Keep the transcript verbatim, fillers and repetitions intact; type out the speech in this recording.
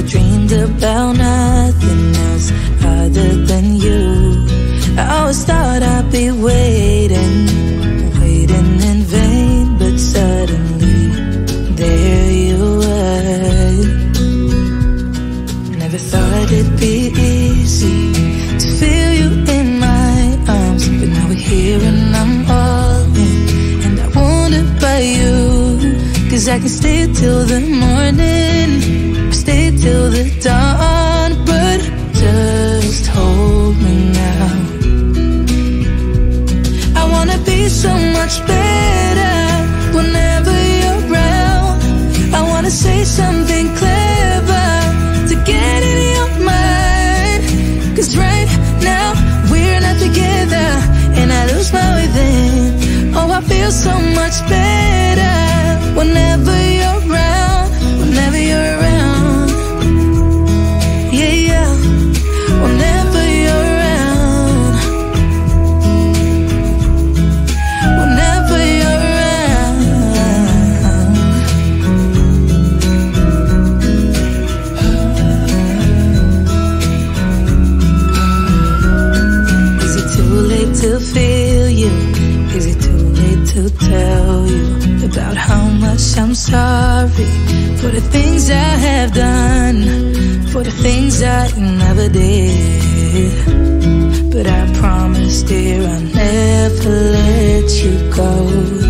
never dreamed about nothing else other than you. I always thought I'd be waiting, waiting in vain, but suddenly there you were. Never thought it'd be easy to feel you in my arms, but now we're here and I'm all in, and I wonder by you, 'cause I can stay till the morning, stay till the dawn, but just hold me now. I wanna be so much better whenever you're around. I wanna say something clever to get in your mind, 'cause right now we're not together, and I lose my way then. Oh, I feel so much better whenever you're around, whenever you're around. I'm sorry for the things I have done, for the things I never did, but I promise, dear, I'll never let you go.